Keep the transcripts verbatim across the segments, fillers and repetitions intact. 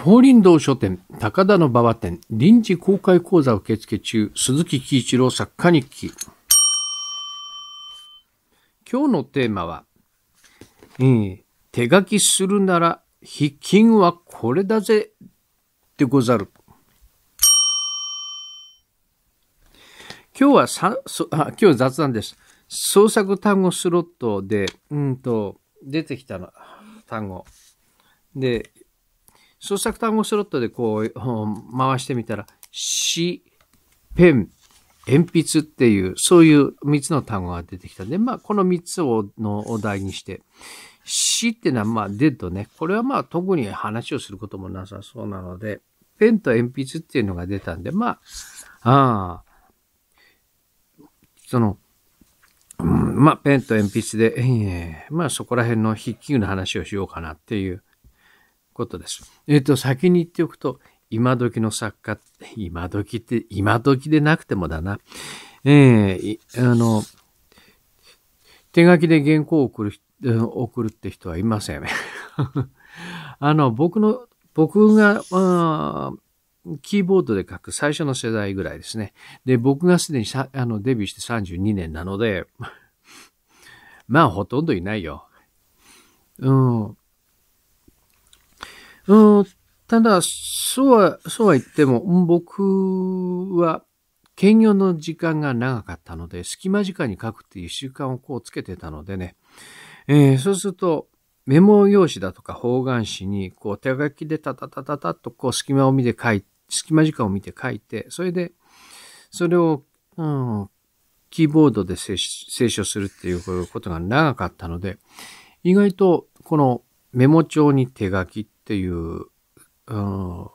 法輪堂書店、高田の馬場店、臨時公開講座受付中、鈴木喜一郎作家日記。今日のテーマは、えー、手書きするなら筆金はこれだぜでござる。今日はさそあ今日雑談です。創作単語スロットでうんと出てきたの単語で、創作単語スロットでこう回してみたら、紙、ペン、鉛筆っていう、そういうみっつの単語が出てきたんで、まあ、このみっつをのお題にして、詩っていうのは、まあ、デッドね。これはまあ、特に話をすることもなさそうなので、ペンと鉛筆っていうのが出たんで、まあ、ああ、その、うん、まあ、ペンと鉛筆で、えー、まあ、そこら辺の筆記具の話をしようかなっていうことです。えっと、先に言っておくと、今時の作家、今時って、今時でなくてもだな。ええー、あの、手書きで原稿を送る、送るって人はいません。あの、僕の、僕が、まあ、キーボードで書く最初の世代ぐらいですね。で、僕がすでにさあのデビューしてさんじゅうにねんなので、まあ、ほとんどいないよ。うん。うんただ、そうは、そうは言っても、僕は、兼業の時間が長かったので、隙間時間に書くっていう習慣をこうつけてたのでね、えー、そうすると、メモ用紙だとか方眼紙に、こう手書きでタタタタタッとこう隙間を見て書い、隙間時間を見て書いて、それで、それを、うん、キーボードで清書するっていうことが長かったので、意外と、このメモ帳に手書きっていう、の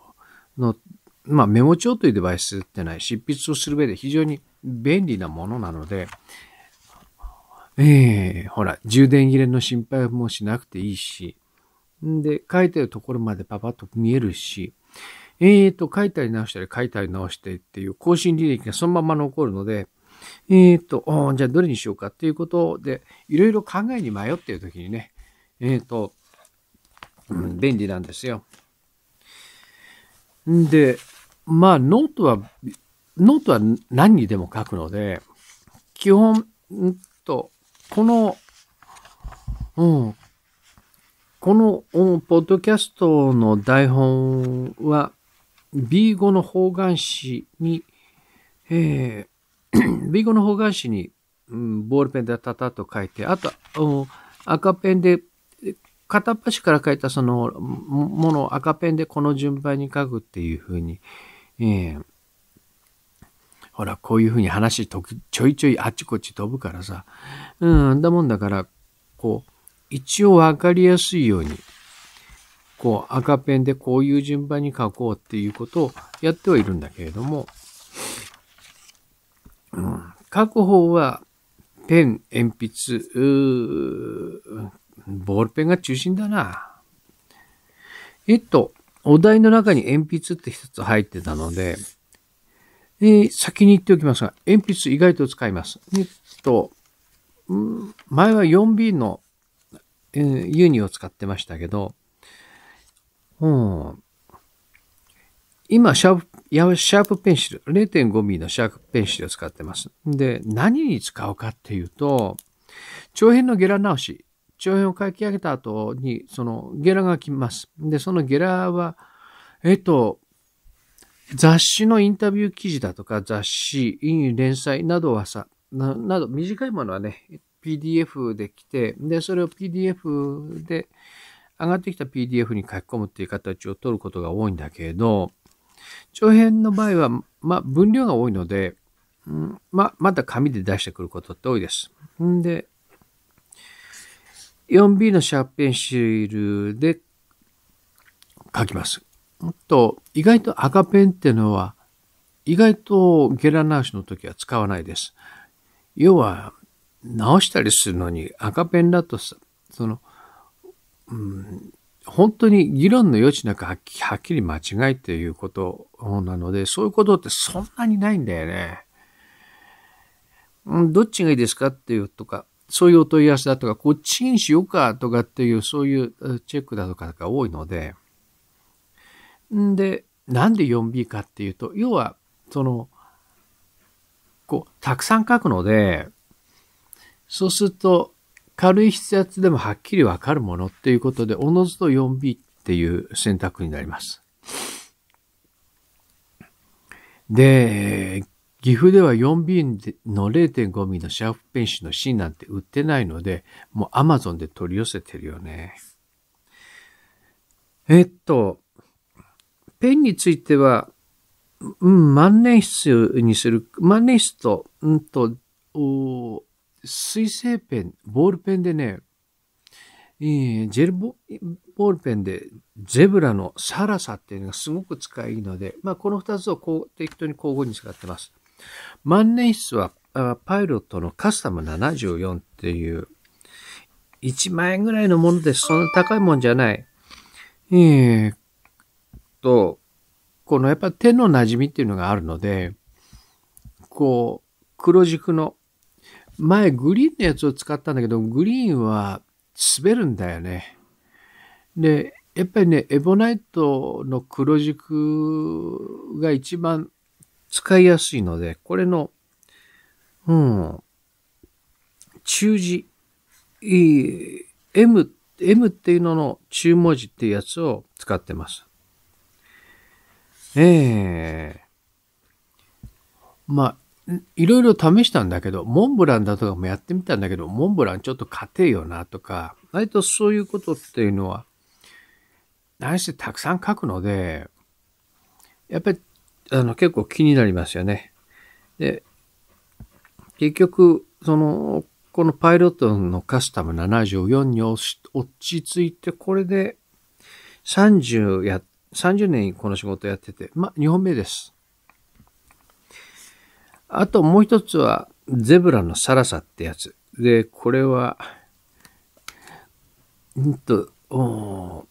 まあ、メモ帳というデバイスってない執筆をする上で非常に便利なものなので、ええー、ほら、充電切れの心配もしなくていいし、で、書いてるところまでパパッと見えるし、ええー、と、書いたり直したり書いたり直してっていう更新履歴がそのまま残るので、ええー、と、じゃあどれにしようかっていうことで、いろいろ考えに迷っているときにね、ええー、と、うん、便利なんですよ。で、まあ、ノートは、ノートは何にでも書くので、基本、んと、この、うん、この、うん、ポッドキャストの台本は、ビーご の方眼紙に、えー、ビーご の方眼紙に、うん、ボールペンでタタッと書いて、あと、うん、赤ペンで、片っ端から書いたそのものを赤ペンでこの順番に書くっていう風に、えー、ほら、こういう風に話ときちょいちょいあっちこっち飛ぶからさ、うん、だもんだから、こう、一応わかりやすいように、こう、赤ペンでこういう順番に書こうっていうことをやってはいるんだけれども、うん、書く方は、ペン、鉛筆、うーボールペンが中心だな。えっと、お題の中に鉛筆って一つ入ってたので、えー、先に言っておきますが、鉛筆意外と使います。えっと、ん前は よんビー の、えー、ユニを使ってましたけど、うん、今シャープ、シャープペンシル、れいてんごミリ のシャープペンシルを使ってます。で、何に使うかっていうと、長編のゲラ直し。長編を書き上げた後に、そのゲラが来ます。で、そのゲラは、えっと、雑誌のインタビュー記事だとか、雑誌、連載などはさ、な, など、短いものはね、ピーディーエフ で来て、で、それを ピーディーエフ で、上がってきた ピーディーエフ に書き込むっていう形を取ることが多いんだけれど、長編の場合は、まあ、分量が多いので、うん、まあ、また紙で出してくることって多いです。んで、よんビー のシャープペンシルで書きます。と、意外と赤ペンっていうのは、意外とゲラ直しの時は使わないです。要は、直したりするのに赤ペンだとさ、その、うん、本当に議論の余地なくはっきり間違いということなので、そういうことってそんなにないんだよね。うん、どっちがいいですかっていうとか、そういうお問い合わせだとか、こっちにしようかとかっていう、そういうチェックだとかが多いので、んで、なんで よんビー かっていうと、要は、その、こう、たくさん書くので、そうすると、軽い筆圧でもはっきりわかるものっていうことで、おのずと よんビー っていう選択になります。で、岐阜では よんビー の れいてんご ミリのシャープペンシルの芯なんて売ってないので、もう Amazon で取り寄せてるよね。えっと、ペンについては、うん、万年筆にする、万年筆と、うんと、お水性ペン、ボールペンでね、えー、ジェル ボ, ボールペンでゼブラのサラサっていうのがすごく使いいので、まあこのふたつをこう適当に交互に使ってます。万年筆はパイロットのカスタムななじゅうよんっていういちまんえんぐらいのものです。そんな高いもんじゃない。えー、っと、このやっぱ手の馴染みっていうのがあるので、こう黒軸の前グリーンのやつを使ったんだけど、グリーンは滑るんだよね。で、やっぱりね、エボナイトの黒軸が一番使いやすいので、これの、うん、中字、M、M っていうのの中文字っていうやつを使ってます。ええー。まあ、いろいろ試したんだけど、モンブランだとかもやってみたんだけど、モンブランちょっと硬いよなとか、割とそういうことっていうのは、何してたくさん書くので、やっぱりあの結構気になりますよね。で、結局、その、このパイロットのカスタムななじゅうよんに落ち着いて、これでさんじゅうねんこの仕事やってて、ま、にほんめです。あともう一つは、ゼブラのサラサってやつ。で、これは、うんと、お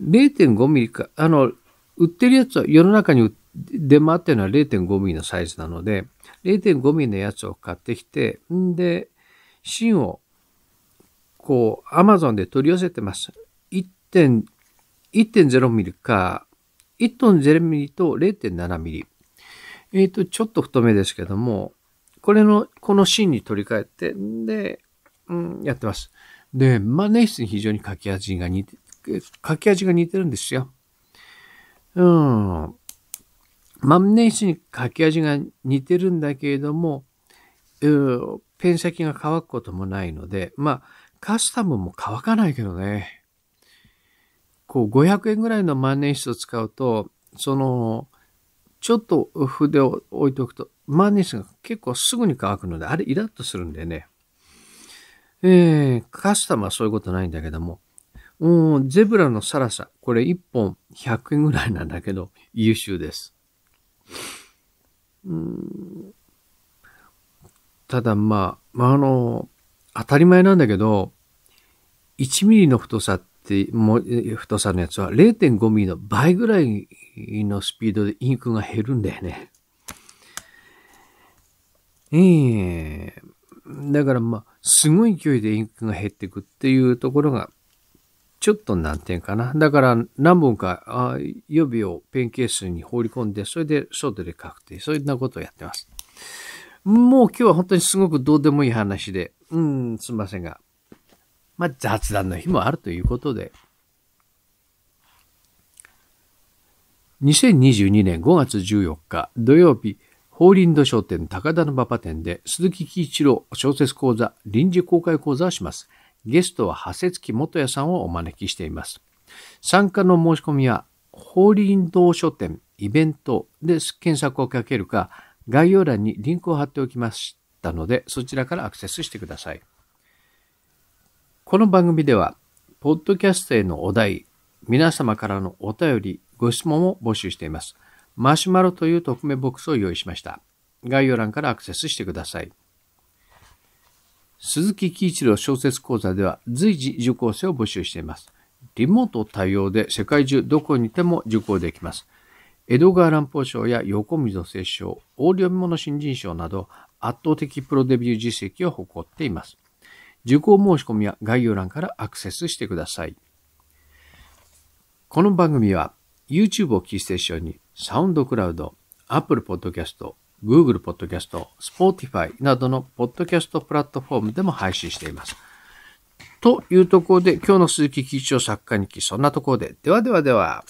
れいてんご ミリか、あの、売ってるやつは、世の中に出回ってるのは れいてんご ミリのサイズなので、れいてんご ミリのやつを買ってきて、んで、芯を、こう、Amazon で取り寄せてます。いってんゼロ ミリか、いってんゼロ ミリと れいてんなな ミリ。えっと、ちょっと太めですけども、これの、この芯に取り替えて、んで、うん、やってます。で、万年筆に非常に書き味が似て、書き味が似てるんですよ。うん。万年筆に書き味が似てるんだけれども、うん、ペン先が乾くこともないので、まあ、カスタムも乾かないけどね。こう、ごひゃくえんぐらいの万年筆を使うと、その、ちょっと筆を置いておくと、万年筆が結構すぐに乾くので、あれイラッとするんでね。えー、カスタムはそういうことないんだけども、うん、ゼブラのサラサ。これいっぽんひゃくえんぐらいなんだけど、優秀です。うん、ただ、まあ、あの、当たり前なんだけど、いちミリの太さって、も太さのやつは れいてんご ミリの倍ぐらいのスピードでインクが減るんだよね。ええー。だから、まあ、すごい勢いでインクが減っていくっていうところが、ちょっと難点かな。だから何本か予備をペンケースに放り込んで、それで外で書くっていう、そういったことをやってます。もう今日は本当にすごくどうでもいい話で、うん、すみませんが。まあ雑談の日もあるということで。にせんにじゅうにねんごがつじゅうよっか土曜日、ホーリンド商店高田の馬場店で鈴木喜一郎小説講座臨時公開講座をします。ゲストは長谷月元也さんをお招きしています。参加の申し込みは、ホーリンド書店イベントで検索をかけるか、概要欄にリンクを貼っておきましたので、そちらからアクセスしてください。この番組では、ポッドキャストへのお題、皆様からのお便り、ご質問を募集しています。マシュマロという匿名ボックスを用意しました。概要欄からアクセスしてください。鈴木喜一郎小説講座では随時受講生を募集しています。リモート対応で世界中どこにいても受講できます。江戸川乱歩賞や横溝正賞、大読み物新人賞など圧倒的プロデビュー実績を誇っています。受講申し込みは概要欄からアクセスしてください。この番組は YouTube をキーステーションに、サウンドクラウド、Apple Podcast、Google Podcast、Spotify などのポッドキャストプラットフォームでも配信しています。というところで、今日の鈴木喜一郎作家日記、そんなところで、ではではでは。